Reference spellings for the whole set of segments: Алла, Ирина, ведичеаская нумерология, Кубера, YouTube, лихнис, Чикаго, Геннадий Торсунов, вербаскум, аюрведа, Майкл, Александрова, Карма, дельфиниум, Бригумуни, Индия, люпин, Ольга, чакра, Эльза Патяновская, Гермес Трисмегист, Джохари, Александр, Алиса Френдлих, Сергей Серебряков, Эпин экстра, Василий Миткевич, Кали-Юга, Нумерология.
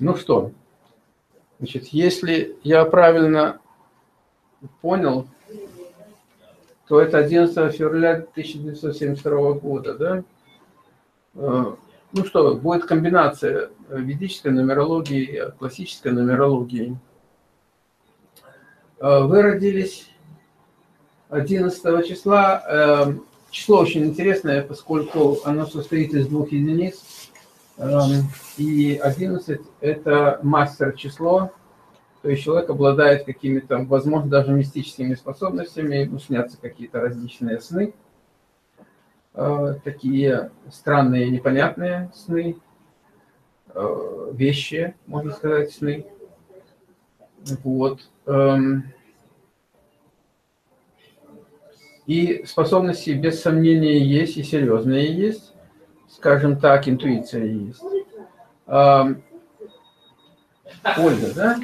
Ну что, значит, если я правильно понял, то это 11 февраля 1972 года, да? Ну что, будет комбинация ведической нумерологии и классической нумерологии. Вы родились 11 числа. Число очень интересное, поскольку оно состоит из двух единиц. И 11 – это мастер-число. То есть человек обладает какими-то, возможно, даже мистическими способностями. Ему снятся какие-то различные сны. Такие странные, непонятные сны. Вещи, можно сказать, сны. Вот. И способности, без сомнения, есть, и серьезные есть. Скажем так, интуиция есть. Ольга, да?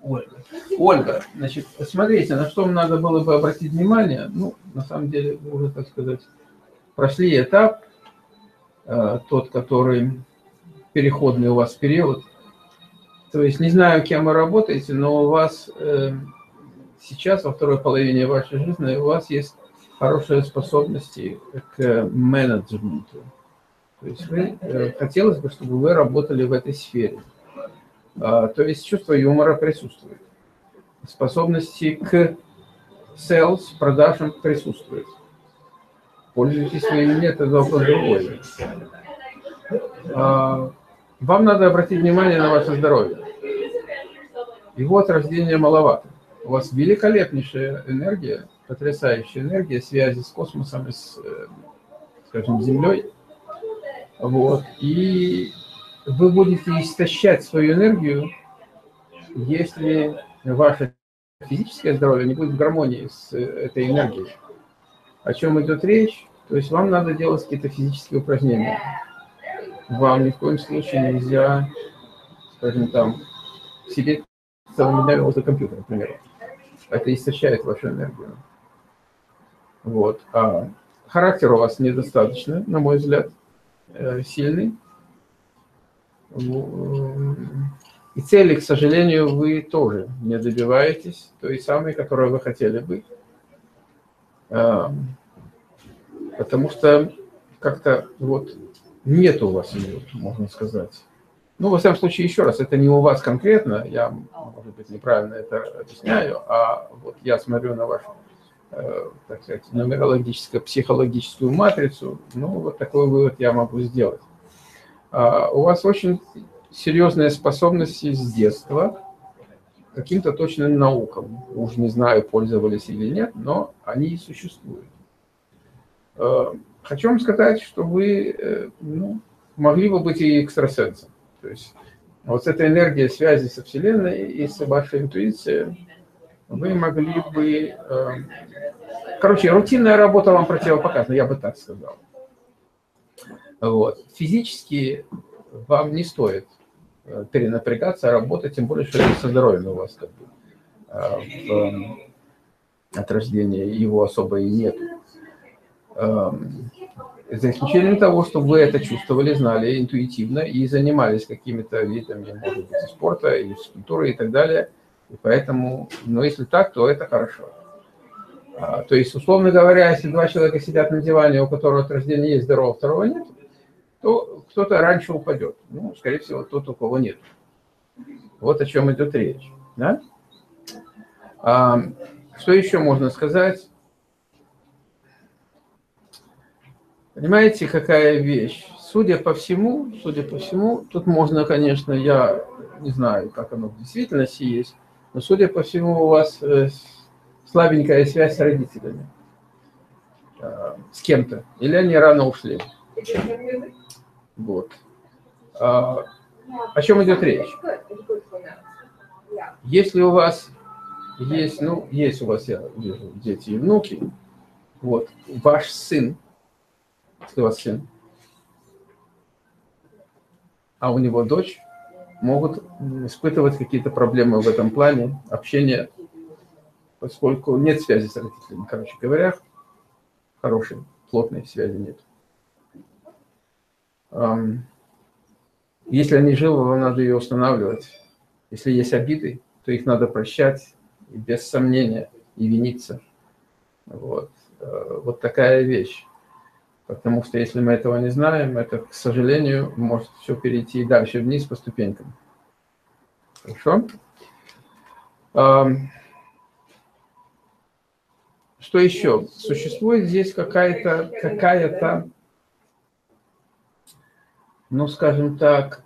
Ольга. Ольга, значит, смотрите, на что надо было бы обратить внимание. Ну, на самом деле, вы уже, так сказать, прошли этап, тот, который переходный у вас период. То есть, не знаю, кем вы работаете, но у вас сейчас, во второй половине вашей жизни, у вас есть хорошие способности к менеджменту. То есть, хотелось бы, чтобы вы работали в этой сфере. То есть чувство юмора присутствует. Способности к sales, продажам присутствуют. Пользуйтесь своими методами другой. Вам надо обратить внимание на ваше здоровье. Его от рождения маловато. У вас великолепнейшая энергия, потрясающая энергия связи с космосом, с, скажем, Землей. Вот. И вы будете истощать свою энергию, если ваше физическое здоровье не будет в гармонии с этой энергией. О чем идет речь? То есть вам надо делать какие-то физические упражнения. Вам ни в коем случае нельзя, скажем, там, сидеть целыми днями возле компьютера, например. Это истощает вашу энергию. Вот. А характер у вас недостаточно, на мой взгляд, сильный. И цели, к сожалению, вы тоже не добиваетесь той самой, которую вы хотели бы. Потому что как-то вот нет у вас ее, можно сказать. Ну, во всяком случае, еще раз, это не у вас конкретно, я, может быть, неправильно это объясняю, а вот я смотрю на вашу, так сказать, нумерологическо-психологическую матрицу, ну, вот такой вывод я могу сделать. У вас очень серьезные способности с детства к каким-то точным наукам. Уж не знаю, пользовались или нет, но они существуют. Хочу вам сказать, что вы могли бы быть и экстрасенсом. То есть вот эта энергия связи со Вселенной и с вашей интуицией вы могли бы... Короче, рутинная работа вам противопоказана, я бы так сказал. Вот. Физически вам не стоит перенапрягаться, работать, тем более, что со здоровьем у вас как бы, от рождения его особо и нет. За исключением того, что вы это чувствовали, знали интуитивно и занимались какими-то видами, может быть, спорта, и физкультуры и так далее. И поэтому, но если так, то это хорошо. То есть, условно говоря, если два человека сидят на диване, у которого от рождения есть здоровье, второго нет, то кто-то раньше упадет. Ну, скорее всего, тот, у кого нет. Вот о чем идет речь. Да? Что еще можно сказать? Понимаете, какая вещь? Судя по всему, тут можно, конечно, я не знаю, как оно в действительности есть, но, судя по всему, у вас слабенькая связь с родителями, с кем-то. Или они рано ушли. Вот. О чем идет речь? Если у вас есть, ну, есть у вас, я вижу, дети и внуки, вот, ваш сын, если у вас сын, а у него дочь, могут испытывать какие-то проблемы в этом плане, общение, поскольку нет связи с родителями, короче говоря, хорошей, плотной связи нет. Если они живы, надо ее устанавливать. Если есть обиды, то их надо прощать, и без сомнения, и виниться. Вот. Вот такая вещь. Потому что если мы этого не знаем, это, к сожалению, может все перейти дальше вниз по ступенькам. Хорошо? Что еще? Существует здесь какая-то, ну, скажем так,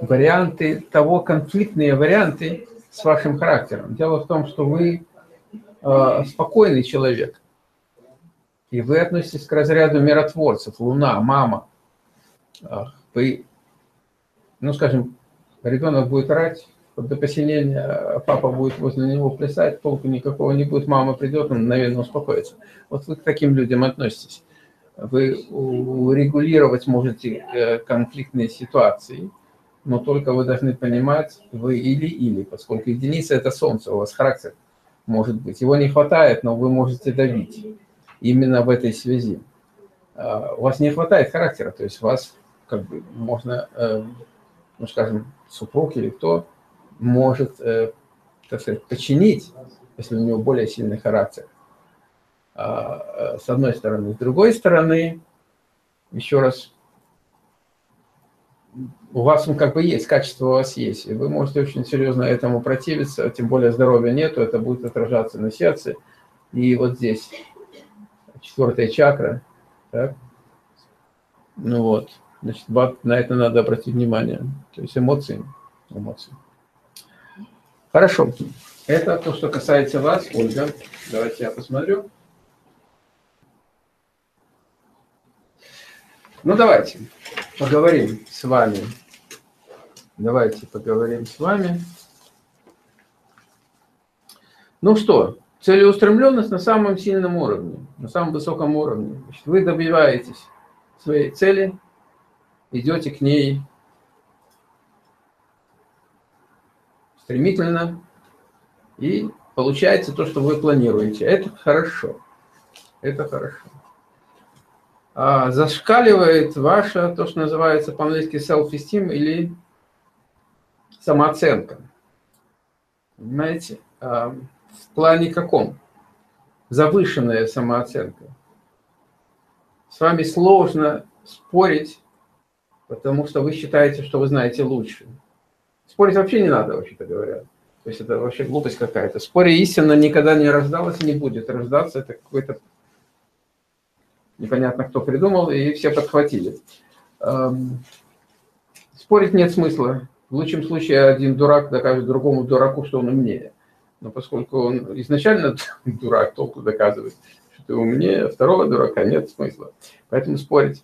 варианты того, конфликтные варианты с вашим характером. Дело в том, что вы спокойный человек, и вы относитесь к разряду миротворцев, луна, мама. Вы, ну, скажем, ребенок будет орать до посинения, папа будет возле него плясать, толку никакого не будет, мама придет, он, наверное, успокоится. Вот вы к таким людям относитесь. Вы урегулировать можете конфликтные ситуации, но только вы должны понимать, вы или-или, поскольку единица – это солнце, у вас характер может быть. Его не хватает, но вы можете давить именно в этой связи. У вас не хватает характера, то есть вас как бы можно, ну, скажем, супруг или кто может, так сказать, подчинить, если у него более сильный характер. С одной стороны. С другой стороны, еще раз, у вас он как бы есть, качество у вас есть, и вы можете очень серьезно этому противиться, тем более здоровья нету, это будет отражаться на сердце. И вот здесь 4-я чакра. Так? Ну вот, значит, на это надо обратить внимание. То есть эмоции. Хорошо. Это то, что касается вас, Ольга. Давайте я посмотрю. Ну, давайте поговорим с вами. Ну что, целеустремленность на самом сильном уровне, на самом высоком уровне. Значит, вы добиваетесь своей цели, идете к ней стремительно, и получается то, что вы планируете. Это хорошо. Зашкаливает ваша, то, что называется по-английски self-esteem или самооценка. Понимаете? В плане каком? Завышенная самооценка. С вами сложно спорить, потому что вы считаете, что вы знаете лучше. Спорить вообще не надо, вообще-то говоря. То есть это вообще глупость какая-то. Споря истина никогда не рождалась и не будет рождаться. Это какой-то непонятно кто придумал, и все подхватили. Спорить нет смысла. В лучшем случае один дурак докажет другому дураку, что он умнее. Но поскольку он изначально дурак, толку доказывает, что ты умнее, второго дурака нет смысла. Поэтому спорить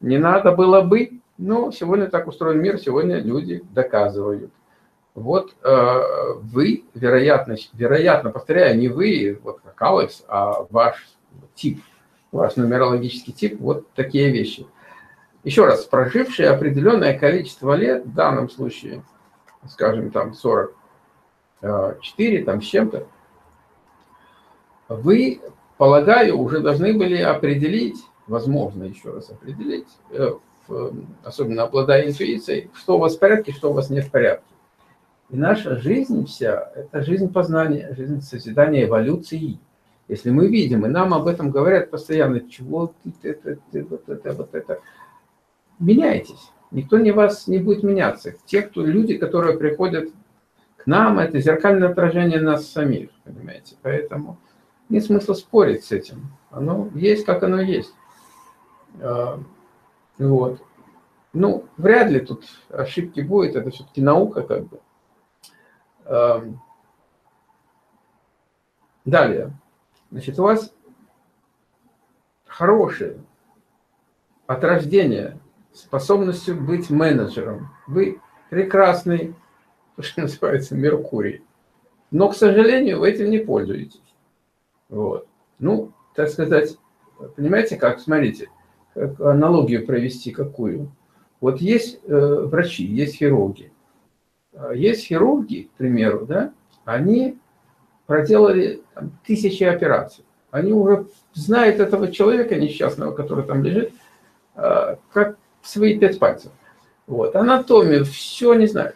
не надо было бы, но сегодня так устроен мир, сегодня люди доказывают. Вот вы, вероятно, повторяю, не вы, вот как Алекс, а ваш тип, ваш нумерологический тип, вот такие вещи. Еще раз, прожившие определенное количество лет, в данном случае, скажем, там 44, там с чем-то, вы, полагаю, уже должны были определить, возможно, еще раз определить, особенно обладая интуицией, что у вас в порядке, что у вас не в порядке. И наша жизнь вся – это жизнь познания, жизнь созидания эволюции. Если мы видим, и нам об этом говорят постоянно, чего ты, вот это. Меняйтесь. Никто не вас не будет меняться. Те, кто люди, которые приходят к нам, это зеркальное отражение нас самих, понимаете. Поэтому нет смысла спорить с этим. Оно есть, как оно есть. Вот. Ну, вряд ли тут ошибки будет, это все-таки наука как бы. Далее. Значит, у вас хорошее от рождения способностью быть менеджером. Вы прекрасный, что называется, Меркурий. Но, к сожалению, вы этим не пользуетесь. Вот. Ну, так сказать, понимаете, как, смотрите, как аналогию провести какую. Вот есть врачи, есть хирурги. Есть хирурги, к примеру, да, они проделали там, тысячи операций. Они уже знают этого человека несчастного, который там лежит, как свои 5 пальцев. Вот. Анатомию, все не знают.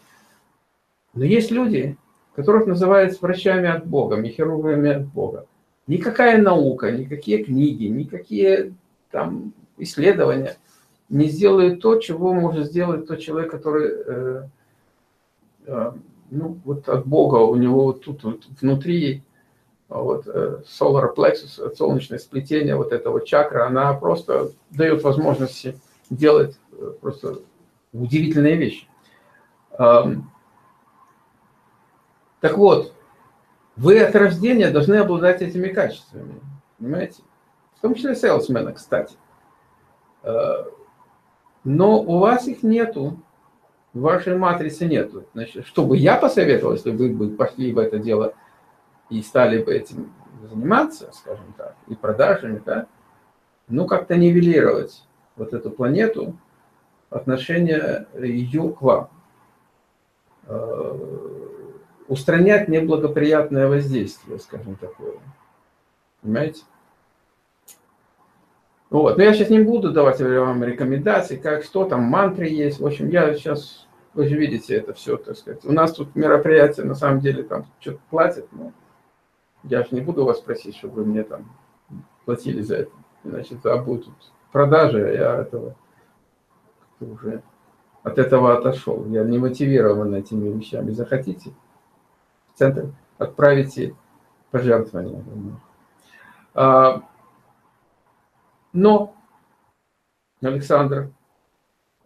Но есть люди, которых называют врачами от Бога, хирургами от Бога. Никакая наука, никакие книги, никакие там исследования не сделают то, чего может сделать тот человек, который вот от Бога, у него вот тут вот внутри вот, solar plexus, солнечное сплетение, вот эта вот чакра, она просто дает возможность делать просто удивительные вещи. Так вот, вы от рождения должны обладать этими качествами, понимаете? В том числе сейлсмена, кстати. Но у вас их нету, в вашей матрице нету. Значит, что бы я посоветовал, если бы вы пошли в это дело и стали бы этим заниматься, скажем так, и продажами, да? Ну, как-то нивелировать вот эту планету, отношение ее к вам. Устранять неблагоприятное воздействие, скажем такое. Понимаете? Вот. Но я сейчас не буду давать вам рекомендации, как что там, мантры есть. В общем, я сейчас, вы же видите это все, так сказать. У нас тут мероприятие, на самом деле, там что-то платят, но я же не буду вас просить, чтобы вы мне там платили за это. Иначе это будет продажи, а я этого уже от этого отошел. Я не мотивирован этими вещами. Захотите? Центр, отправите пожертвования. Но, Александр,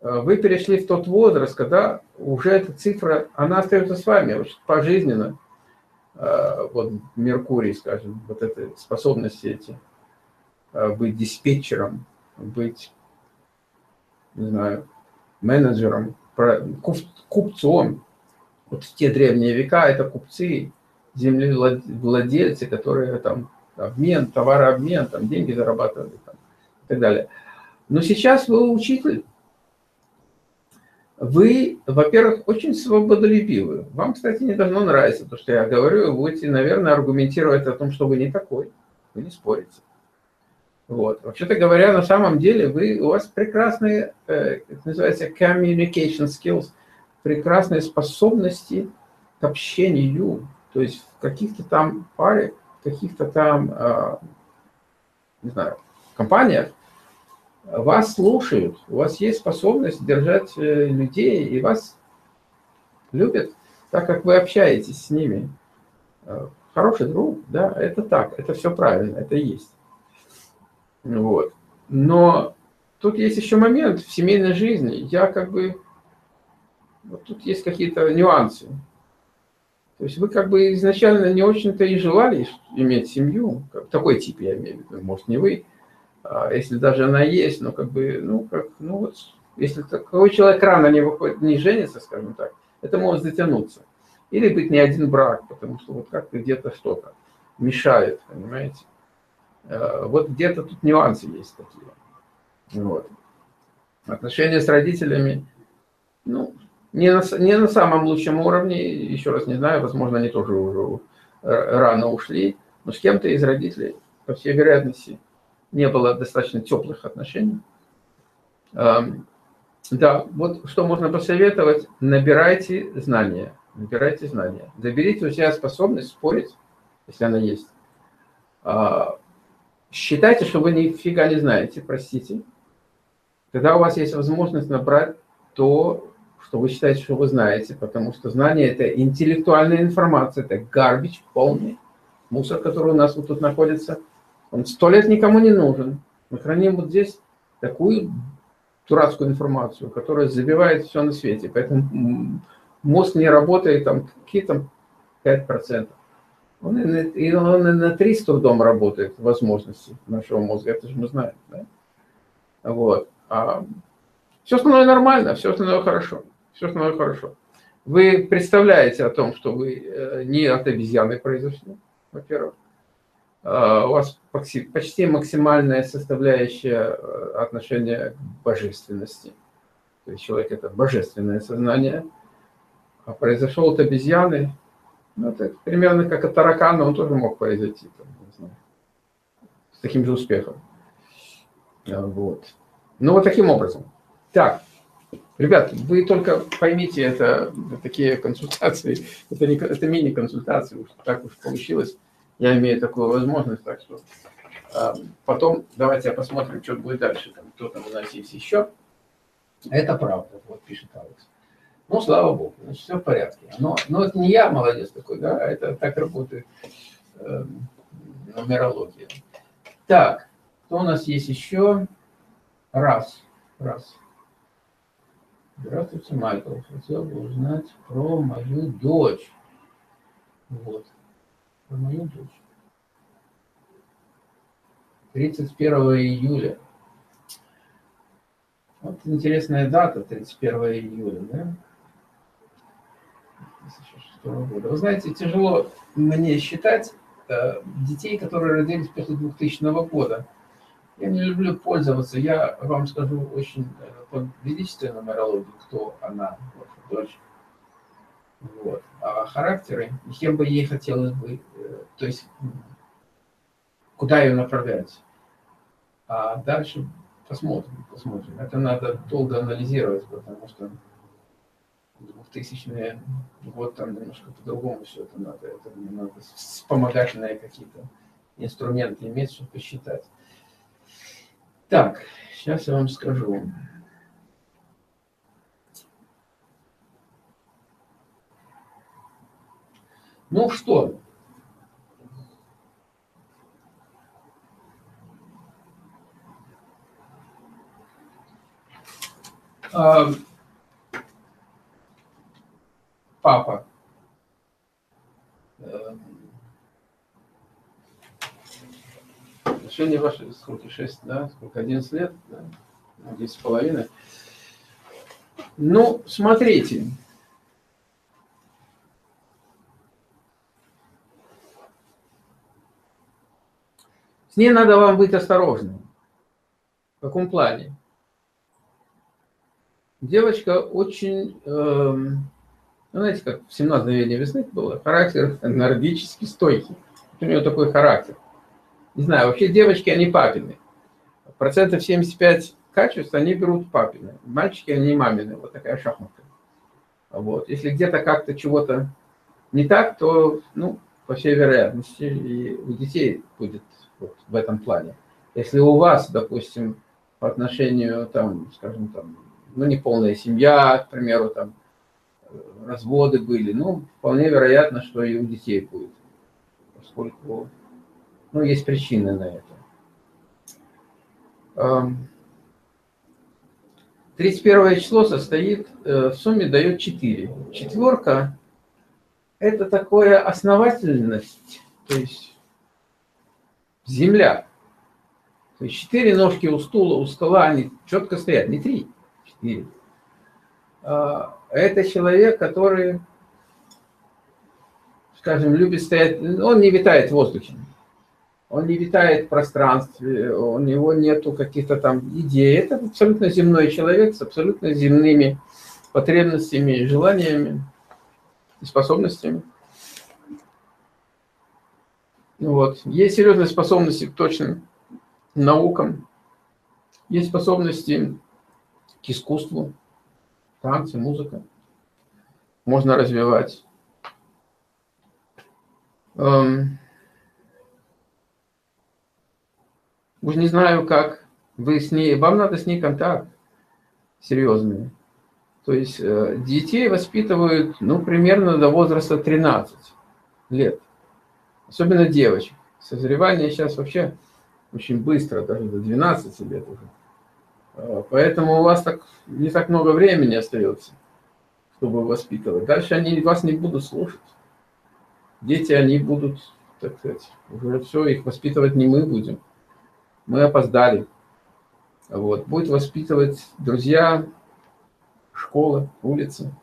вы перешли в тот возраст, когда уже эта цифра, она остается с вами пожизненно. Вот Меркурий, скажем, вот эти способности эти, быть диспетчером, быть, не знаю, менеджером, купцом. Вот в те древние века это купцы, землевладельцы, которые там обмен, товарообмен, там деньги зарабатывали там, и так далее. Но сейчас вы учитель. Вы, во-первых, очень свободолюбивы. Вам, кстати, не должно нравиться то, что я говорю. Вы будете, наверное, аргументировать о том, что вы не такой. Вы не спорите. Вот. Вообще-то говоря, на самом деле у вас прекрасные, это называется, communication skills, прекрасные способности к общению, то есть в каких-то там паре, в каких-то там, не знаю, компаниях вас слушают, у вас есть способность держать людей, и вас любят, так как вы общаетесь с ними. Хороший друг, да, это так, это все правильно, это есть. Вот. Но тут есть еще момент в семейной жизни, я как бы... Вот тут есть какие-то нюансы. То есть вы как бы изначально не очень-то и желали иметь семью. Такой тип я имею в виду. Может, не вы. Если даже она есть, но как бы, вот, если такой человек рано не выходит, не женится, скажем так, это может затянуться. Или быть не один брак, потому что вот как-то где-то что-то мешает, понимаете. Вот где-то тут нюансы есть такие. Вот. Отношения с родителями, не на самом лучшем уровне, еще раз не знаю, возможно, они тоже уже рано ушли, но с кем-то из родителей, по всей вероятности, не было достаточно теплых отношений. Да, вот что можно посоветовать, набирайте знания, заберите у себя способность спорить, если она есть. Считайте, что вы нифига не знаете, простите. Когда у вас есть возможность набрать то, что вы считаете, что вы знаете, потому что знание – это интеллектуальная информация, это гарбич полный, мусор, который у нас вот тут находится. Он 100 лет никому не нужен. Мы храним вот здесь такую дурацкую информацию, которая забивает все на свете. Поэтому мозг не работает, там какие-то 5%. Он и на 300 дом работает, возможности нашего мозга, это же мы знаем. Да? Вот. Все остальное нормально, все остальное хорошо. Все остальное хорошо. Вы представляете о том, что вы не от обезьяны произошли, во-первых. У вас почти максимальная составляющая отношения к божественности. То есть человек – это божественное сознание, а произошел от обезьяны. Ну, это примерно как от таракана, он тоже мог произойти. Там, не знаю, таким же успехом. Вот. Ну, вот таким образом. Так, ребят, вы только поймите, это такие консультации, это мини-консультации, так уж получилось. Я имею такую возможность, так что потом давайте посмотрим, что будет дальше, там, кто там у нас есть еще. Это правда, вот пишет Алекс. Ну, слава богу, значит, все в порядке. Но это не я молодец такой, да, это так работает нумерология. Так, кто у нас есть еще? Раз. Здравствуйте, Майкл. Хотел бы узнать про мою дочь. Вот. Про мою дочь. 31 июля. Вот интересная дата, 31 июля, да? 2006 года. Вы знаете, тяжело мне считать детей, которые родились после 2000 года. Я не люблю пользоваться. Я вам скажу очень по ведичественной нумерологии, кто она, ваша дочь. Вот. А характеры, кем бы ей хотелось бы, то есть куда ее направлять. А дальше посмотрим. Это надо долго анализировать, потому что 2000 год там немножко по-другому все это надо. Это надо вспомогательные какие-то инструменты иметь, чтобы посчитать. Так, сейчас я вам скажу. Ну что? Папа. Отношения ваши, сколько, 6, да? Сколько, 11 лет, да? 10,5. Ну, смотрите. С ней надо вам быть осторожным. В каком плане? Девочка очень, знаете, как в 17 мгновений весны было, характер энергически стойкий. У нее такой характер. Не знаю, вообще девочки, они папины. Процентов 75 качеств они берут папины. Мальчики, они мамины. Вот такая шахматка. Вот. Если где-то как-то чего-то не так, то, ну, по всей вероятности, и у детей будет вот в этом плане. Если у вас, допустим, по отношению, там, скажем, там, ну, неполная семья, к примеру, там, разводы были, ну, вполне вероятно, что и у детей будет. Поскольку, ну, есть причины на это. 31 число состоит, в сумме дает 4. Четверка – это такая основательность, то есть земля. То есть 4 ножки у стола, они четко стоят, не 3. И это человек, который, скажем, любит стоять, он не витает в воздухе, он не витает в пространстве, у него нету каких-то там идей. Это абсолютно земной человек с абсолютно земными потребностями, желаниями и способностями. Вот. Есть серьезные способности к точным наукам, есть способности к искусству, танцы, музыка. Можно развивать. Уж не знаю, как вы с ней... Вам надо с ней контакт серьезный. То есть детей воспитывают, ну, примерно до возраста 13 лет. Особенно девочек. Созревание сейчас вообще очень быстро, даже до 12 лет уже. Поэтому у вас так, не так много времени остается, чтобы воспитывать. Дальше они вас не будут слушать. Дети, они будут, так сказать, уже все, их воспитывать не мы будем. Мы опоздали. Вот. Будет воспитывать друзья, школа, улица.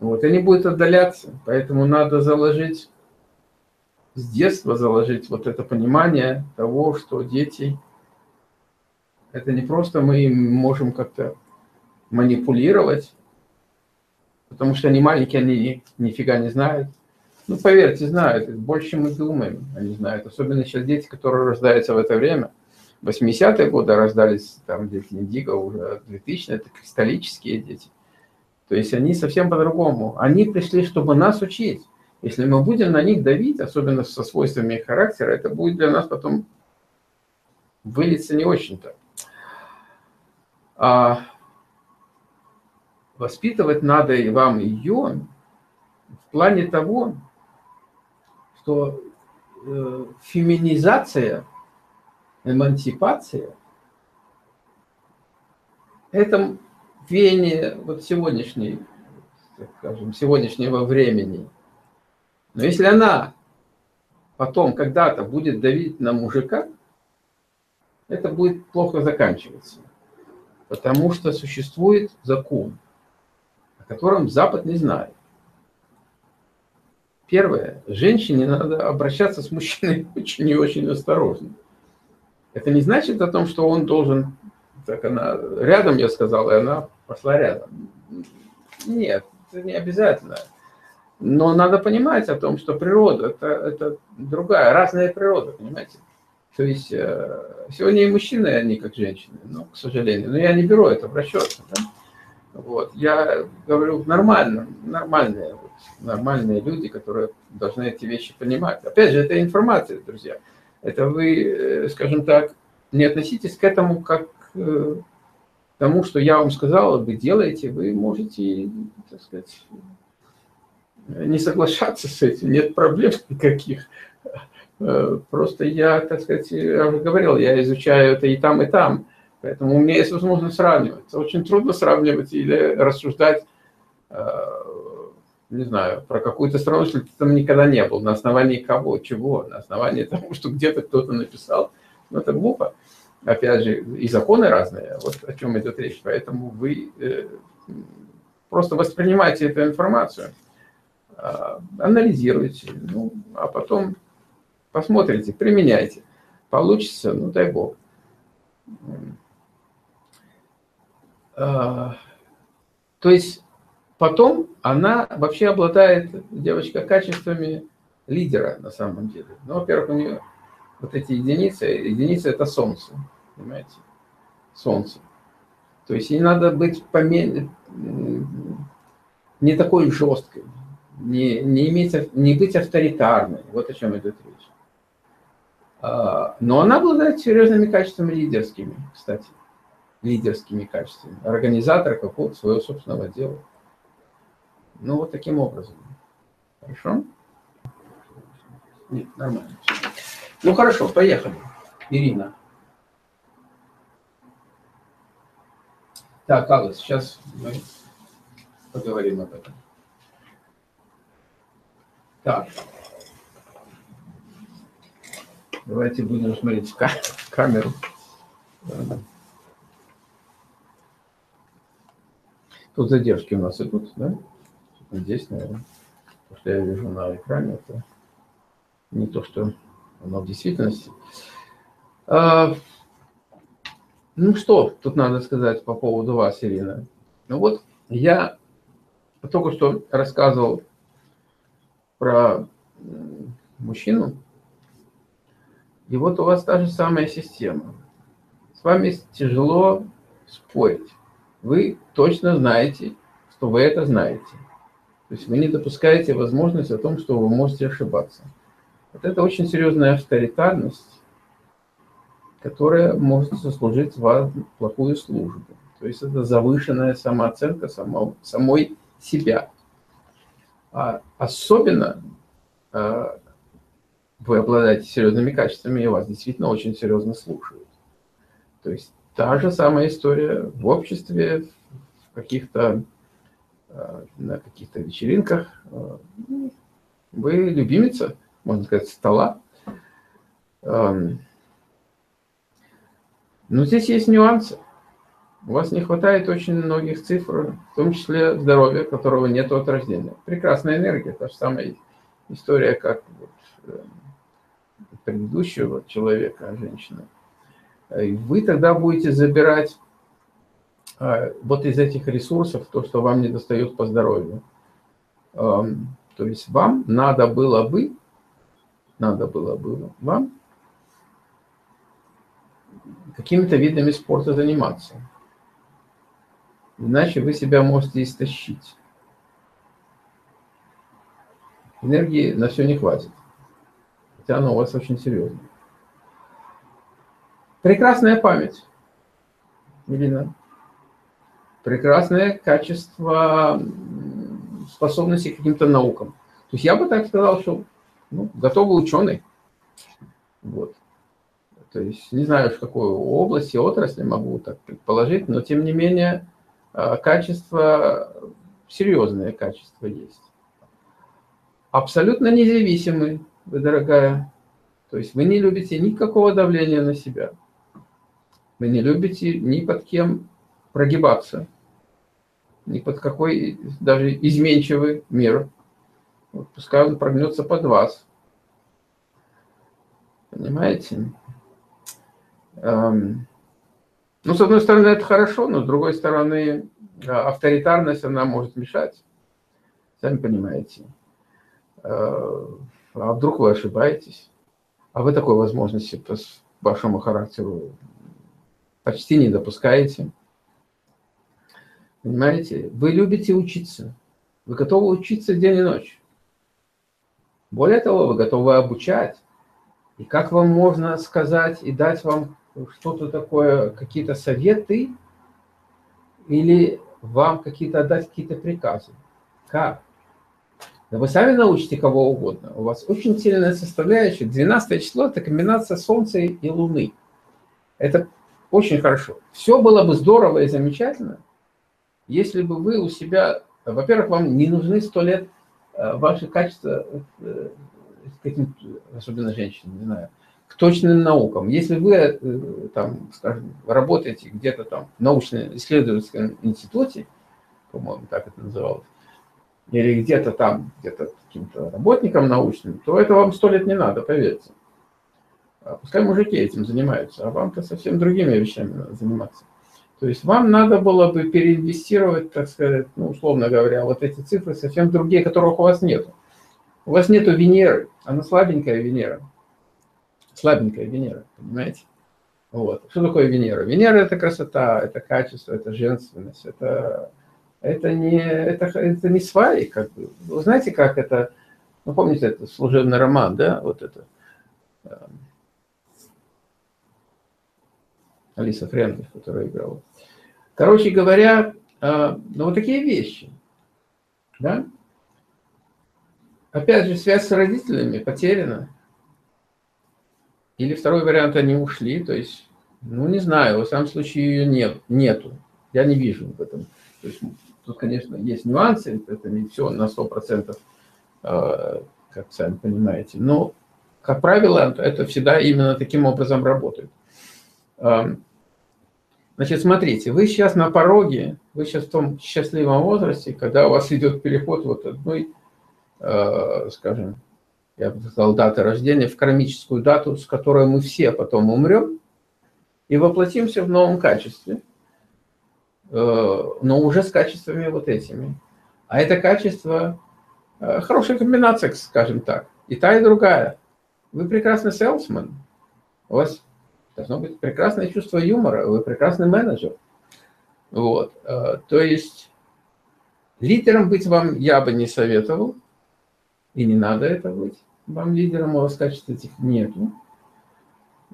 Вот. Они будут отдаляться, поэтому надо заложить, с детства заложить вот это понимание того, что дети... Это не просто мы можем как-то манипулировать, потому что они маленькие, они нифига не знают. Ну, поверьте, знают. Больше, чем мы думаем, они знают. Особенно сейчас дети, которые рождаются в это время. 80-е годы рождались, там, дети Индиго, уже 2000-е, это кристаллические дети. То есть они совсем по-другому. Они пришли, чтобы нас учить. Если мы будем на них давить, особенно со свойствами их характера, это будет для нас потом вылиться не очень-то. А воспитывать надо и вам ее в плане того, что феминизация, эмансипация, это веяние вот сегодняшней, так скажем, сегодняшнего времени. Но если она потом когда-то будет давить на мужика, это будет плохо заканчиваться. Потому что существует закон, о котором Запад не знает. Первое. Женщине надо обращаться с мужчиной очень и очень осторожно. Это не значит о том, что он должен... Так она рядом, я сказал, и она пошла рядом. Нет, это не обязательно. Но надо понимать о том, что природа – это другая, разная природа, понимаете? То есть сегодня и мужчины, они как женщины, но, к сожалению. Но я не беру это в расчет. Да? Вот. Я говорю нормальные люди, которые должны эти вещи понимать. Опять же, это информация, друзья. Это вы, скажем так, не относитесь к этому как к тому, что я вам сказал, вы делаете, вы можете, так сказать... Не соглашаться с этим, нет проблем никаких. Просто я, так сказать, я уже говорил, я изучаю это и там, и там. Поэтому у меня есть возможность сравнивать. Очень трудно сравнивать или рассуждать, не знаю, про какую-то страну, если ты там никогда не был. На основании кого, чего? На основании того, что где-то кто-то написал. Ну, это глупо. Опять же, и законы разные. Вот о чем идет речь. Поэтому вы просто воспринимаете эту информацию. Анализируйте, ну, а потом посмотрите, применяйте. Получится, ну, дай бог. То есть потом она вообще обладает, девочка, качествами лидера на самом деле. Ну, во-первых, у нее вот эти единицы, единицы – это солнце, понимаете, солнце. То есть ей надо быть не такой жесткой. Не быть авторитарной. Вот о чем идет речь. Но она обладает серьезными качествами лидерскими, кстати. Лидерскими качествами. Организатор какого-то своего собственного дела. Ну, вот таким образом. Хорошо? Нет, нормально. Ну, хорошо, поехали. Ирина. Так, Алла, сейчас мы поговорим об этом. Так, давайте будем смотреть в камеру. Тут задержки у нас идут, да? Здесь, наверное. Потому что я вижу на экране, это не то, что оно в действительности. Ну что тут надо сказать по поводу вас, Ирина? Ну вот, я только что рассказывал про мужчину, и вот у вас та же самая система. С вами тяжело спорить. Вы точно знаете, что вы это знаете. То есть вы не допускаете возможность о том, что вы можете ошибаться. Вот это очень серьезная авторитарность, которая может сослужить вам плохую службу. То есть это завышенная самооценка самой себя. А особенно вы обладаете серьезными качествами, и вас действительно очень серьезно слушают. То есть та же самая история в обществе, на каких-то вечеринках. Вы любимица, можно сказать, стола. Но здесь есть нюансы. У вас не хватает очень многих цифр, в том числе здоровья, которого нет от рождения. Прекрасная энергия, та же самая история, как вот предыдущего человека, женщины. И вы тогда будете забирать вот из этих ресурсов то, что вам недостает по здоровью. То То есть вам надо было бы вам какими-то видами спорта заниматься. Иначе вы себя можете истощить. Энергии на все не хватит. Хотя она у вас очень серьезная. Прекрасная память, Ирина. Прекрасное качество способности к каким-то наукам. То есть я бы так сказал, что готовый ученый. Вот. То есть не знаю, в какой области, отрасли могу так предположить, но тем не менее качество, серьезное качество есть. Абсолютно независимый, вы, дорогая. То есть вы не любите никакого давления на себя. Вы не любите ни под кем прогибаться, ни под какой даже изменчивый мир. Вот, пускай он прогнется под вас. Понимаете? Ну, с одной стороны, это хорошо, но с другой стороны, авторитарность, она может мешать. Сами понимаете. А вдруг вы ошибаетесь? А вы такой возможности по вашему характеру почти не допускаете. Понимаете? Вы любите учиться. Вы готовы учиться день и ночь. Более того, вы готовы обучать. И как вам можно сказать и дать вам что-то такое, какие-то советы, или вам дать какие-то приказы? Как? Да вы сами научите кого угодно. У вас очень сильная составляющая. 12 число – это комбинация Солнца и Луны. Это очень хорошо. Все было бы здорово и замечательно, если бы вы у себя... Во-первых, вам не нужны 100 лет ваши качества, особенно женщин, не знаю, к точным наукам. Если вы, там, скажем, работаете где-то там в научно-исследовательском институте, по-моему, так это называлось, или где-то там, где-то каким-то работником научным, то это вам 100 лет не надо, поверьте. Пускай мужики этим занимаются, а вам-то совсем другими вещами надо заниматься. То есть вам надо было бы переинвестировать, так сказать, условно говоря, вот эти цифры совсем другие, которых у вас нету. У вас нету Венеры, она слабенькая Венера. Слабенькая Венера, понимаете? Вот. Что такое Венера? Венера – это красота, это качество, это женственность, это не сваи, как бы. Вы знаете, как это... Ну, помните, это служебный роман, да? Вот это. Алиса Френдлих, которая играла. Короче говоря, ну, вот такие вещи. Да? Опять же, связь с родителями потеряна. Или второй вариант, они ушли. То есть, ну, не знаю, в самом случае ее нету. Я не вижу в этом. То есть, тут, конечно, есть нюансы, это не все на 100%, как сами понимаете. Но, как правило, это всегда именно таким образом работает. Значит, смотрите, вы сейчас на пороге, вы сейчас в том счастливом возрасте, когда у вас идет переход вот одной, скажем, я бы сказал, даты рождения в кармическую дату, с которой мы все потом умрем и воплотимся в новом качестве. Но уже с качествами вот этими. А это качество хорошая комбинация, скажем так. И та, и другая. Вы прекрасный сейлсмен. У вас должно быть прекрасное чувство юмора. Вы прекрасный менеджер. Вот. То есть лидером быть вам я бы не советовал. И не надо это быть. Вам лидером, у вас качеств этих нету.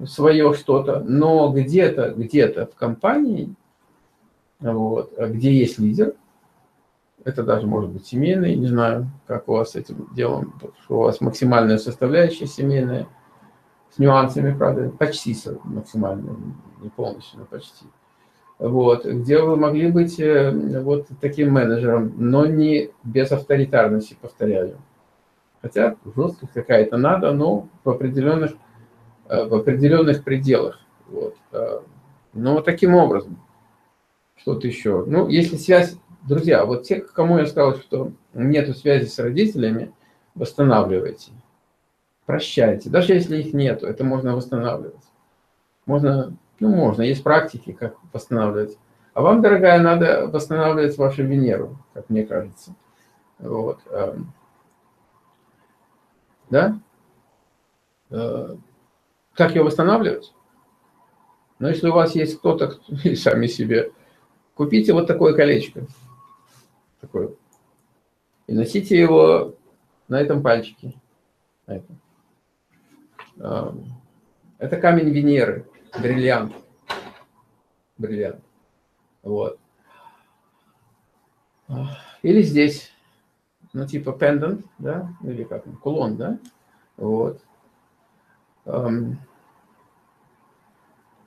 Свое что-то. Но где-то в компании... Вот. А где есть лидер, это даже может быть семейный, не знаю, как у вас с этим делом, что у вас максимальная составляющая семейная, с нюансами, правда, почти максимальная, не полностью, но почти. Вот. Где вы могли быть вот таким менеджером, но не без авторитарности, повторяю. Хотя жесткость какая-то надо, но в определенных пределах. Вот. Но таким образом. Что-то еще. Ну, если связь... Друзья, вот те, кому я сказал, что нету связи с родителями, восстанавливайте. Прощайте. Даже если их нету, это можно восстанавливать. Можно, можно. Есть практики, как восстанавливать. А вам, дорогая, надо восстанавливать вашу Венеру, как мне кажется. Вот. да? Как ее восстанавливать? Но если у вас есть кто-то, или сами себе, купите вот такое колечко. Такое. И носите его на этом пальчике. На этом. Это камень Венеры. Бриллиант. Бриллиант. Вот. Или здесь. Ну, типа пендант, да? Или как? Кулон, да? Вот.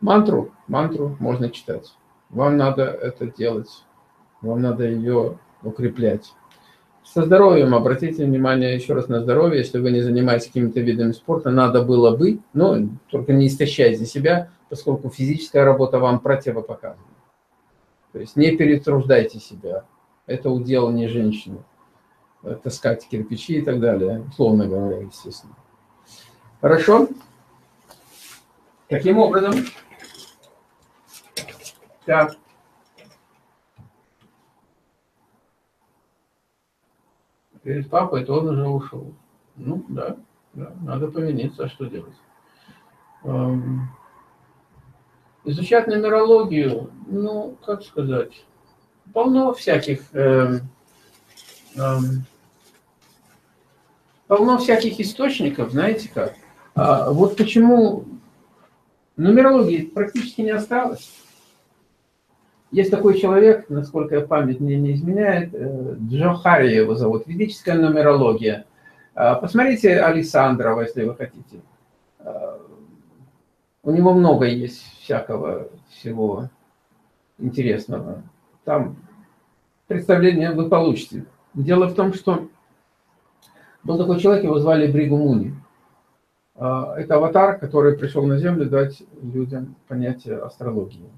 Мантру можно читать. Вам надо это делать. Вам надо ее укреплять. Со здоровьем обратите внимание еще раз на здоровье. Если вы не занимаетесь какими-то видами спорта, надо было бы, но только не истощайте себя, поскольку физическая работа вам противопоказана. То есть не перетруждайте себя. Это удел не женщины. Таскать кирпичи и так далее, условно говоря, естественно. Хорошо? Таким образом, так. Перед папой, то он уже ушел. Ну, да, да, надо повиниться, а что делать? Изучать нумерологию, ну, как сказать, полно всяких, источников, знаете как. Вот почему нумерологии практически не осталось. Есть такой человек, насколько я память мне не изменяет, Джохари его зовут, ведическая нумерология. Посмотрите Александрова, если вы хотите. У него много есть всякого всего интересного. Там представление вы получите. Дело в том, что был такой человек, его звали Бригумуни. Это аватар, который пришел на Землю дать людям понятие астрологии.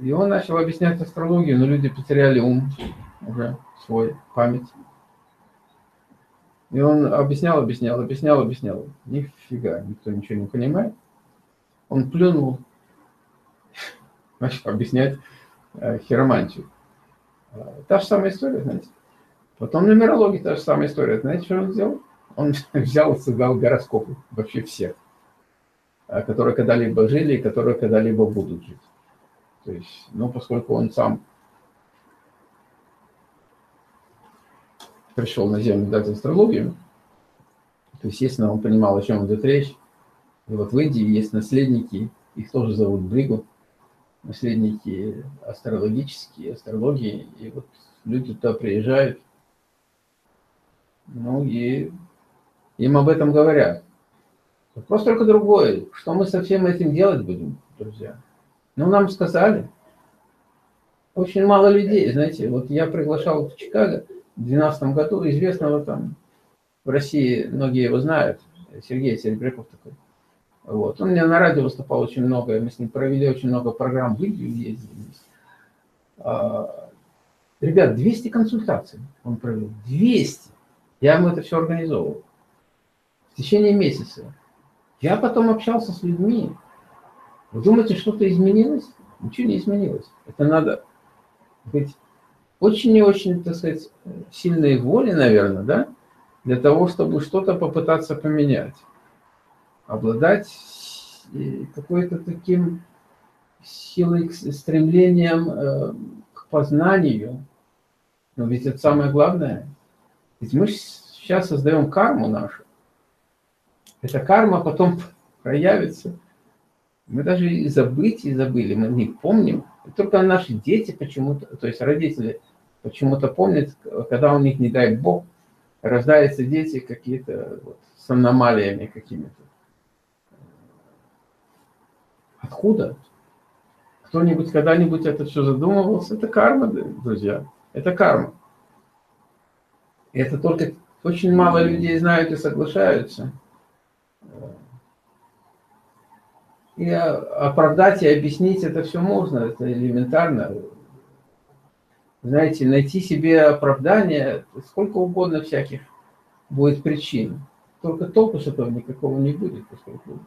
И он начал объяснять астрологию, но люди потеряли ум, уже свой, память. И он объяснял. Нифига, никто ничего не понимает. Он плюнул, начал объяснять хиромантию. Та же самая история, знаете. Потом нумерология, та же самая история. Знаете, что он сделал? Он взял и создал гороскопы вообще всех, которые когда-либо жили и которые когда-либо будут жить. То есть, ну, поскольку он сам пришел на Землю дать астрологию, то, естественно, он понимал, о чем идет речь. И вот в Индии есть наследники, их тоже зовут Бригу, наследники астрологические, астрологии. И вот люди туда приезжают, ну, и им об этом говорят. Вопрос только другой, что мы со всем этим делать будем, друзья? Ну, нам сказали. Очень мало людей, знаете. Вот я приглашал в Чикаго в 2012 году известного там в России, многие его знают, Сергей Серебряков такой. Вот. Он мне на радио выступал очень много, мы с ним провели очень много программ, в Индию ездили. Ребят, 200 консультаций он провел. 200! Я ему это все организовывал. В течение месяца. Я потом общался с людьми. Вы думаете, что-то изменилось? Ничего не изменилось. Это надо быть очень и очень, так сказать, сильной воли, наверное, да? Для того, чтобы что-то попытаться поменять. Обладать какой-то таким силой, стремлением к познанию. Но ведь это самое главное. Ведь мы сейчас создаем карму нашу. Эта карма потом проявится. Мы даже и забыть, и забыли, мы не помним. Только наши дети почему-то, то есть родители почему-то помнят, когда у них, не дай бог, рождаются дети какие-то вот, с аномалиями какими-то. Откуда? Кто-нибудь когда-нибудь это все задумывался? Это карма, друзья. Это карма. И это только очень мало людей знают и соглашаются. И оправдать и объяснить это все можно, это элементарно. Знаете, найти себе оправдание, сколько угодно всяких будет причин. Только толку с этого никакого не будет, поскольку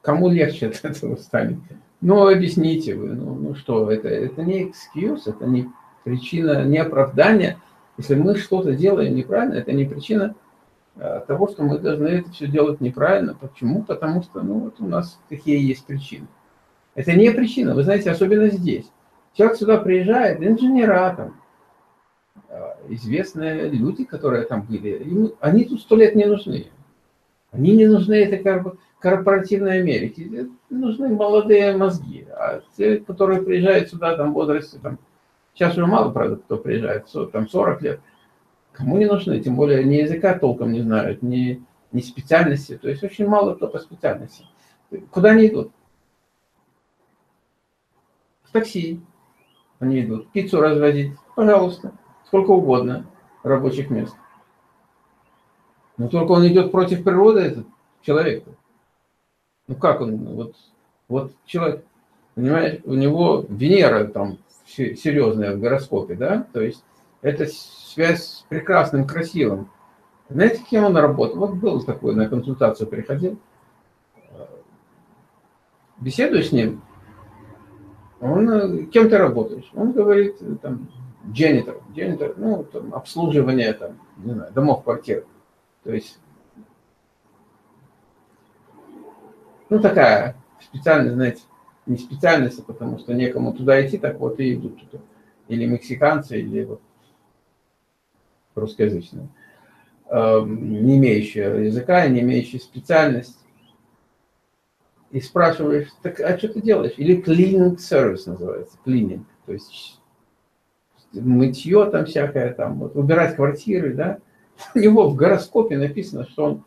кому легче от этого станет. Ну, объясните вы, ну что, это не excuse, это не причина, не оправдание, Если мы что-то делаем неправильно, это не причина того, что мы должны это все делать неправильно. Почему? Потому что ну, вот у нас такие есть причины. Это не причина, вы знаете, особенно здесь. Человек сюда приезжает, инженера там, известные люди, которые там были, им, они тут 100 лет не нужны. Они не нужны этой корпоративной Америке. Нужны молодые мозги. А те, которые приезжают сюда там, в возрасте, там, сейчас уже мало, правда, кто приезжает, там 40 лет, кому не нужны, тем более ни языка толком не знают, ни специальности. То есть очень мало кто по специальности. Куда они идут? В такси они идут. Пиццу развозить, пожалуйста, сколько угодно рабочих мест. Но только он идет против природы, этот человек. Ну как он, вот человек, понимаешь, у него Венера там серьезная в гороскопе, да? То есть это связь с прекрасным, красивым. Знаете, кем он работал? Вот был такой, на консультацию приходил. Беседую с ним. Он, кем ты работаешь? Он говорит, там, дженитор, ну, там, обслуживание, там, не знаю, домов, квартир. То есть, ну, такая специальность, знаете, не специальность, потому что некому туда идти, так вот и идут туда. Или мексиканцы, или вот русскоязычные, не имеющие языка, не имеющие специальности. И спрашиваешь, так, а что ты делаешь? Или cleaning service называется, cleaning, то есть мытье там всякое, там, вот, убирать квартиры, да. У него в гороскопе написано, что он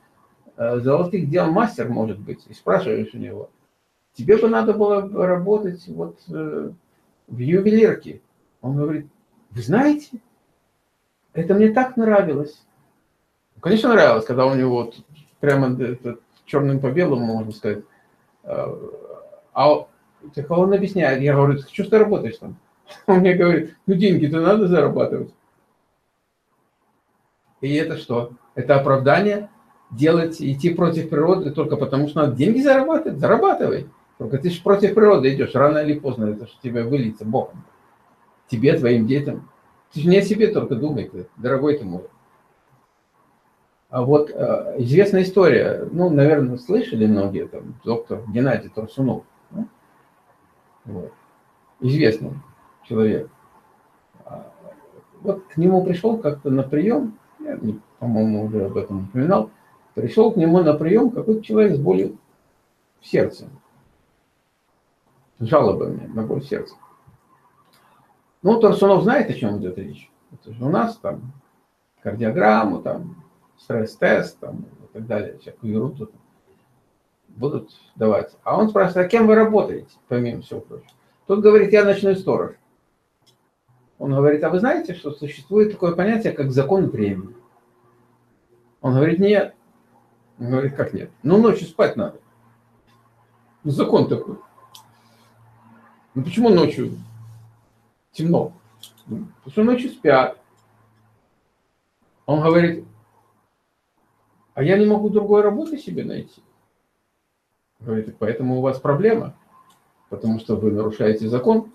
золотых дел мастер может быть. И спрашиваешь у него, тебе бы надо было работать вот в ювелирке. Он говорит, вы знаете, это мне так нравилось. Конечно, нравилось, когда у него вот прямо черным по белому, можно сказать. А так он объясняет, я говорю, что ты работаешь там? Он мне говорит, ну деньги-то надо зарабатывать. И это что? Это оправдание делать, идти против природы только потому, что надо деньги зарабатывать? Зарабатывай. Только ты же против природы идешь, рано или поздно это же тебе выльется боком. Тебе, твоим детям. Ты же не о себе только думай, ты, дорогой ты мой. А вот известная история, ну, наверное, слышали многие, там, доктор Геннадий Торсунов, да? Вот. Известный человек. Вот к нему пришел как-то на прием, я, по-моему, уже об этом упоминал, пришел к нему на прием какой-то человек с болью в сердце, с жалобами на боль в сердце. Ну, Торсунов знает, о чем идет речь. Это же у нас там кардиограмму, там, стресс-тест там, и так далее, всякую ерунду будут давать. А он спрашивает, а кем вы работаете, помимо всего прочего? Тот говорит, я ночной сторож. Он говорит, а вы знаете, что существует такое понятие, как закон времени? Он говорит, нет. Он говорит, как нет? Ну, ночью спать надо. Закон такой. Ну, почему ночью темно? Потому что ночью спят. Он говорит, а я не могу другой работы себе найти. Говорит, поэтому у вас проблема, потому что вы нарушаете закон.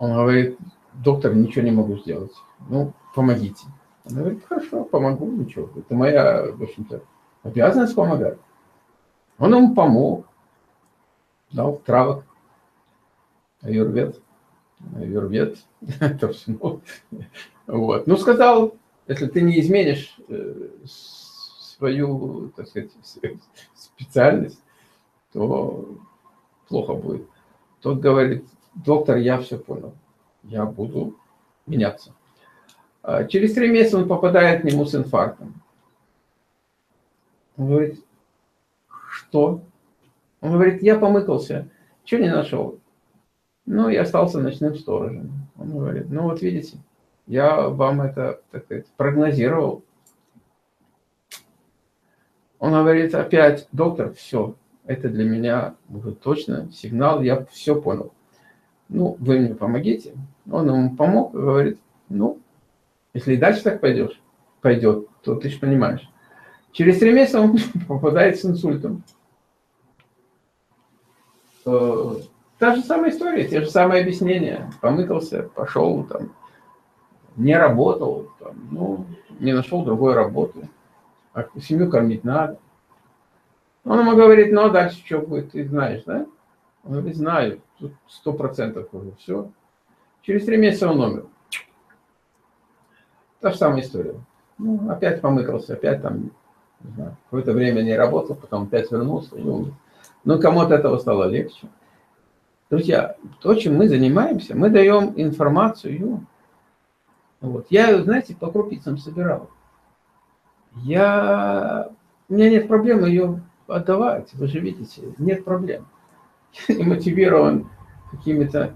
Он говорит, доктор, ничего не могу сделать. Ну, помогите. Он говорит, хорошо, помогу, ничего. Это моя, в общем-то, обязанность помогать. Он ему помог. Дал травок. Аюрвед. Вот. Ну, сказал, если ты не изменишь свою, так сказать, специальность, то плохо будет. Тот говорит, доктор, я все понял, я буду меняться. Через 3 месяца он попадает к нему с инфарктом. Он говорит, что? Он говорит, я помыкался, чего не нашел? Ну, я остался ночным сторожем. Он говорит, ну вот видите, я вам это, так сказать, прогнозировал. Он говорит, опять, доктор, все, это для меня уже точно сигнал, я все понял. Ну, вы мне помогите. Он ему помог и говорит, ну, если и дальше так пойдет, то ты же понимаешь. Через 3 месяца он попадает с инсультом. Та же самая история, те же самые объяснения. Помыкался, пошел там. не работал, там, ну, не нашел другой работы, а семью кормить надо. Он ему говорит, ну а дальше что будет, ты знаешь, да? Он говорит, знаю, тут 100% уже все. Через 3 месяца он умер. Та же самая история. Ну, опять помыкался, опять там, не знаю, какое-то время не работал, потом опять вернулся и умер. Ну, кому от этого стало легче. Друзья, то, чем мы занимаемся, мы даем информацию. Вот. Я ее, знаете, по крупицам собирал. У меня нет проблем ее отдавать, вы же видите, нет проблем. Я не мотивирован какими-то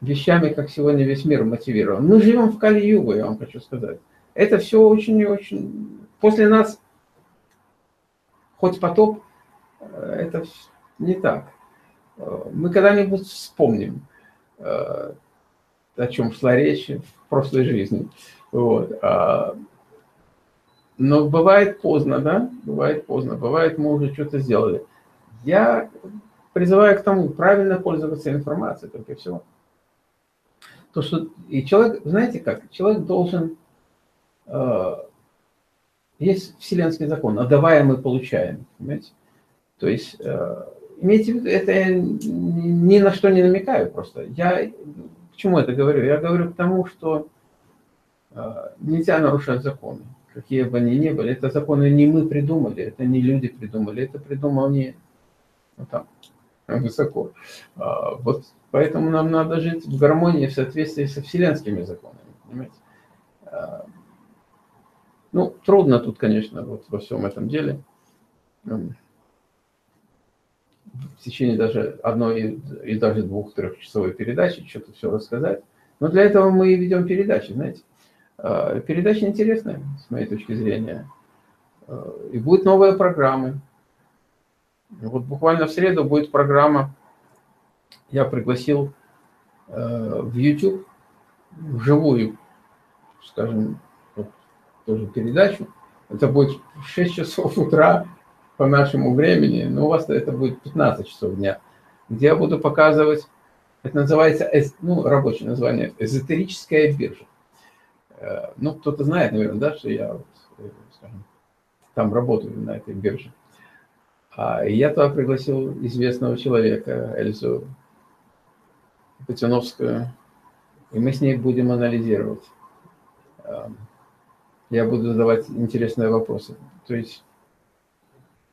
вещами, как сегодня весь мир мотивирован. Мы живем в Кали-Югу, я вам хочу сказать. Это все очень и очень... После нас хоть потоп, это не так. Мы когда-нибудь вспомним, о чем шла речь в прошлой жизни. Вот. Но бывает поздно, да? Бывает поздно. Бывает, мы уже что-то сделали. Я призываю к тому, правильно пользоваться информацией, только всего. То, что и человек, знаете как, человек должен... Есть вселенский закон, отдавая мы получаем, понимаете? То есть, имейте в виду, это я ни на что не намекаю просто. Я к чему это говорю? Я говорю к тому, что нельзя нарушать законы, какие бы они ни были. Это законы не мы придумали, это не люди придумали, это придумал не вот там, высоко. Вот поэтому нам надо жить в гармонии, в соответствии со вселенскими законами, понимаете? Ну, трудно тут, конечно, вот во всем этом деле. В течение даже одной и даже 2–3-часовой передачи что-то все рассказать. Но для этого мы и ведем передачи, знаете. Передача интересная, с моей точки зрения. И будут новые программы. Вот буквально в среду будет программа. Я пригласил в YouTube вживую, скажем, тоже передачу. Это будет в 6 часов утра по нашему времени, но у вас это будет 15 часов дня, где я буду показывать, это называется, ну, рабочее название, эзотерическая биржа. Ну, кто-то знает, наверное, да, что я, скажем, там работаю на этой бирже. А я туда пригласил известного человека, Эльзу Патяновскую, и мы с ней будем анализировать. Я буду задавать интересные вопросы. То есть,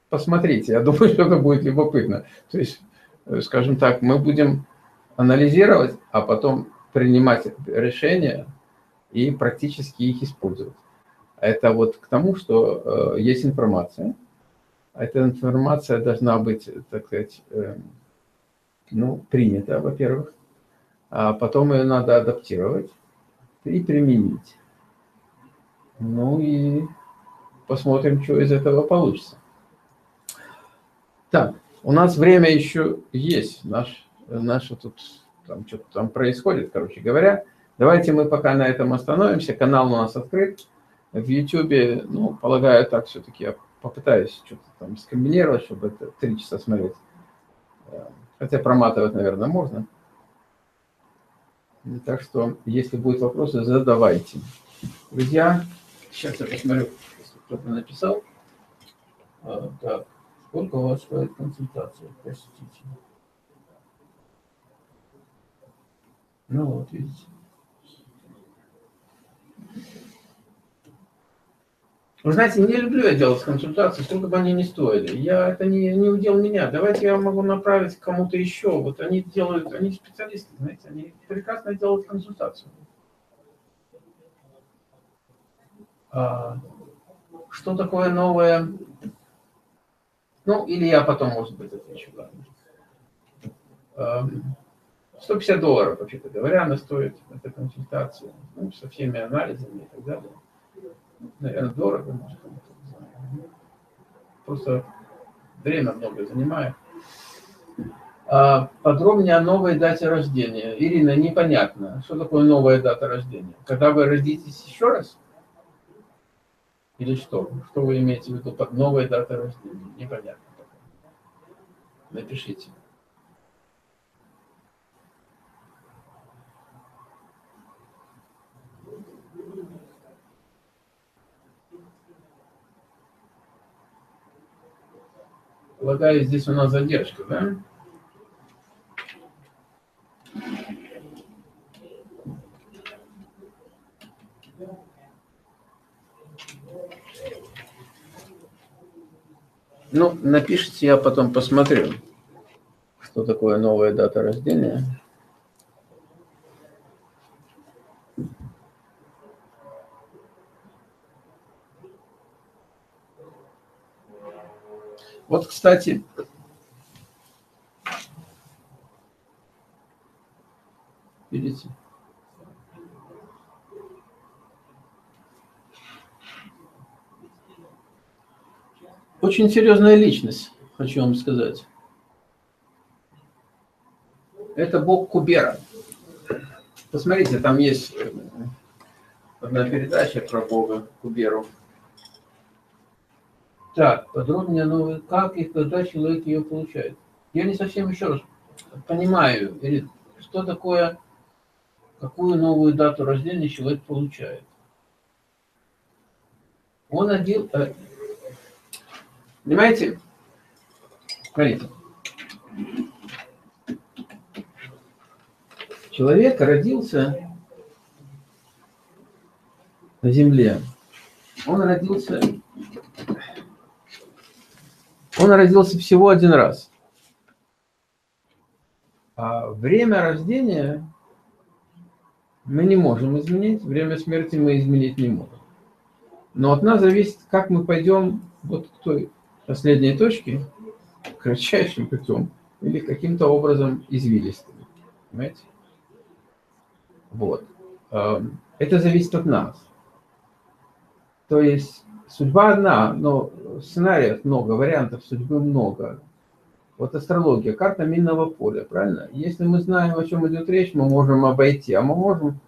посмотрите, я думаю, что это будет любопытно. То есть, скажем так, мы будем анализировать, а потом принимать решения и практически их использовать. Это вот к тому, что есть информация. Эта информация должна быть, так сказать, ну, принята, во-первых. А потом ее надо адаптировать и применить. Ну и посмотрим, что из этого получится. Так, у нас время еще есть. Наше тут там, что-то там происходит, короче говоря. Давайте мы пока на этом остановимся. Канал у нас открыт. В YouTube, ну, полагаю, так все-таки я попытаюсь что-то там скомбинировать, чтобы это 3 часа смотреть. Хотя проматывать, наверное, можно. Так что, если будут вопросы, задавайте. Друзья, сейчас я посмотрю, если кто-то написал. Так, сколько у вас стоит консультация? Посетите. Ну вот, видите. Вы знаете, не люблю я делать консультации, сколько бы они ни стоили. Это не удел меня. Давайте я могу направить кому-то еще. Вот они делают, они специалисты, знаете, они прекрасно делают консультацию. Что такое новое? Ну, или я потом, может быть, отвечу. 150 долларов, вообще-то говоря, она стоит, эта консультация. Ну, со всеми анализами и так далее. Наверное, дорого, может, просто время много занимает. Подробнее о новой дате рождения. Ирина, непонятно, что такое новая дата рождения. Когда вы родитесь еще раз? Или что? Что вы имеете в виду под новой датой рождения? Непонятно. Напишите. полагаю, здесь у нас задержка, да? Ну, напишите, я потом посмотрю, что такое новая дата рождения. Вот, кстати, видите? Очень серьезная личность, хочу вам сказать. Это бог Кубера. Посмотрите, там есть одна передача про бога Куберу. Так, подробнее, ну, как и когда человек ее получает. Я не совсем еще раз понимаю, Ирина, что такое, какую новую дату рождения человек получает. Он один... Понимаете? Смотрите. Человек родился на Земле. Он родился всего один раз. А время рождения мы не можем изменить, время смерти мы изменить не можем. Но от нас зависит, как мы пойдем вот к той последней точке, кратчайшим путем или каким-то образом извилистым. Понимаете? Вот. Это зависит от нас. То есть судьба одна, но сценариев много, вариантов судьбы много. Вот астрология, карта минного поля, правильно? Если мы знаем, о чем идет речь, мы можем обойти, а мы можем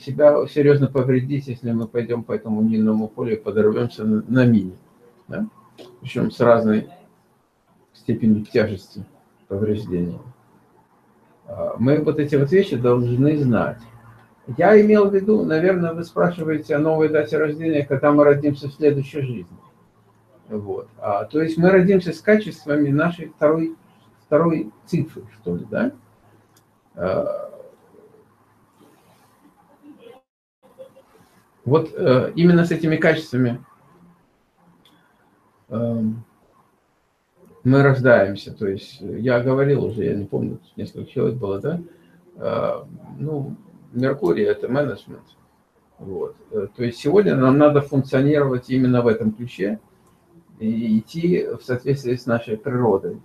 себя серьезно повредить, если мы пойдем по этому минному полю и подорвемся на мине. Да? Причем с разной степенью тяжести повреждения. Мы вот эти вот вещи должны знать. Я имел в виду, наверное, вы спрашиваете о новой дате рождения, когда мы родимся в следующей жизни. Вот. То есть мы родимся с качествами нашей второй цифры, что ли, да? Вот именно с этими качествами мы рождаемся. То есть я говорил уже, я не помню, несколько человек было, да? Ну, Меркурий – это менеджмент. Вот. То есть сегодня нам надо функционировать именно в этом ключе и идти в соответствии с нашей природой.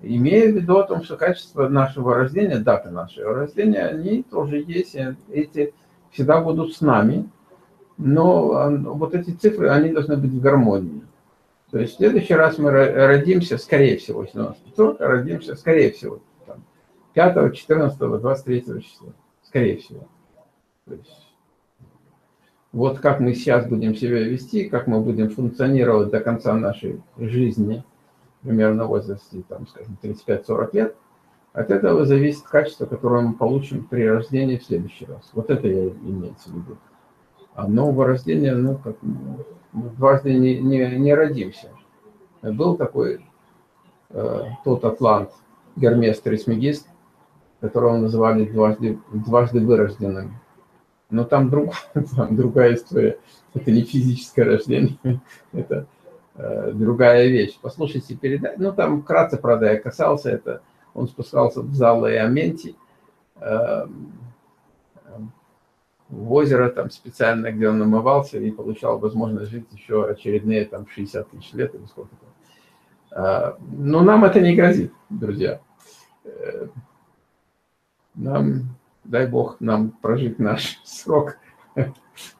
Имея в виду о том, что качество нашего рождения, даты нашего рождения, они тоже есть, эти всегда будут с нами. Но вот эти цифры, они должны быть в гармонии. То есть в следующий раз мы родимся, скорее всего, если у нас пятерка, родимся, скорее всего, там, 5, 14, 23 числа. Скорее всего. То есть, вот как мы сейчас будем себя вести, как мы будем функционировать до конца нашей жизни, примерно в возрасте, там, скажем, 35-40 лет, от этого зависит качество, которое мы получим при рождении в следующий раз. Вот это я имею в виду. А нового рождения, ну, как мы дважды не родимся. Был такой тот атлант, Гермес Трисмегист, которого называли дважды вырожденным. Но там другая история. Это не физическое рождение, это другая вещь. Послушайте передачу. Ну, там вкратце, правда, я касался это. Он спускался в зал Иоменти, в озеро там специально, где он намывался, и получал возможность жить еще очередные там 60 тысяч лет или сколько-то. Но нам это не грозит, друзья. Нам, дай Бог, нам прожить наш срок,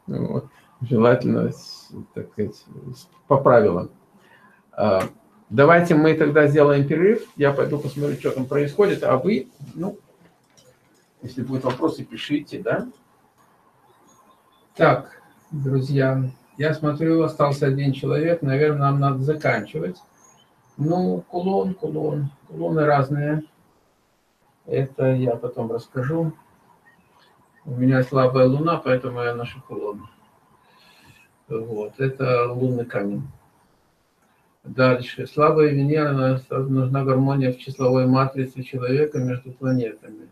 вот. Желательно, так сказать, по правилам. Давайте мы тогда сделаем перерыв, я пойду посмотрю, что там происходит, а вы, ну, если будут вопросы, пишите, да? Так, друзья, я смотрю, остался один человек, наверное, нам надо заканчивать. Ну, кулоны разные. Это я потом расскажу. У меня слабая луна, поэтому я ношу кулон. Вот, это лунный камень. Дальше. Слабая Венера, нужна гармония в числовой матрице человека между планетами.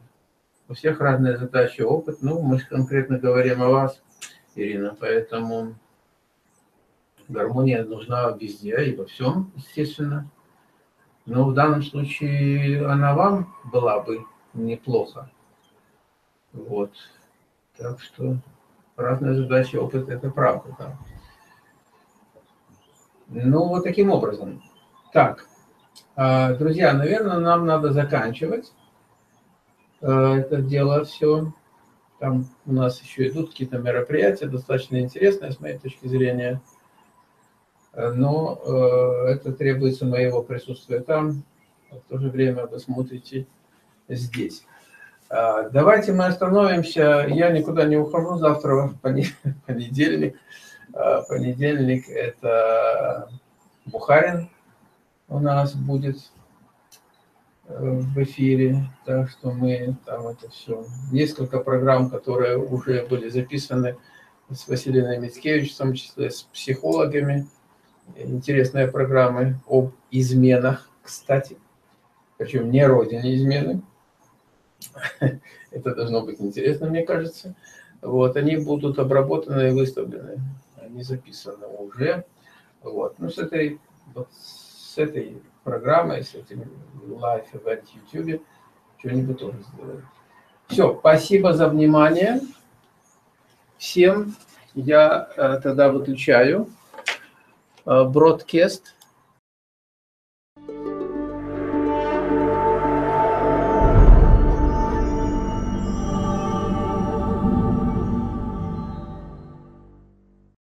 У всех разные задачи, опыт. Ну, мы конкретно говорим о вас, Ирина, поэтому гармония нужна везде и во всем, естественно. Но в данном случае она вам была бы неплохо. Вот. Так что разные задачи, опыт – это правда, да. Ну, вот таким образом. Так, друзья, наверное, нам надо заканчивать это дело все. Там у нас еще идут какие-то мероприятия, достаточно интересные, с моей точки зрения. Но это требуется моего присутствия там. В то же время вы смотрите здесь. Давайте мы остановимся. Я никуда не ухожу. Завтра понедельник. Понедельник это Бухарин у нас будет в эфире. Так что мы там это все. Несколько программ, которые уже были записаны с Василием Миткевичем, в том числе с психологами. Интересные программы об изменах, кстати. Причем не родине измены. Это должно быть интересно, мне кажется. Вот, они будут обработаны и выставлены. Они записаны уже. Вот. Ну, с этой программой, с этим live-эвент в YouTube что-нибудь тоже сделаем. Все, спасибо за внимание. Всем я тогда выключаю бродкаст.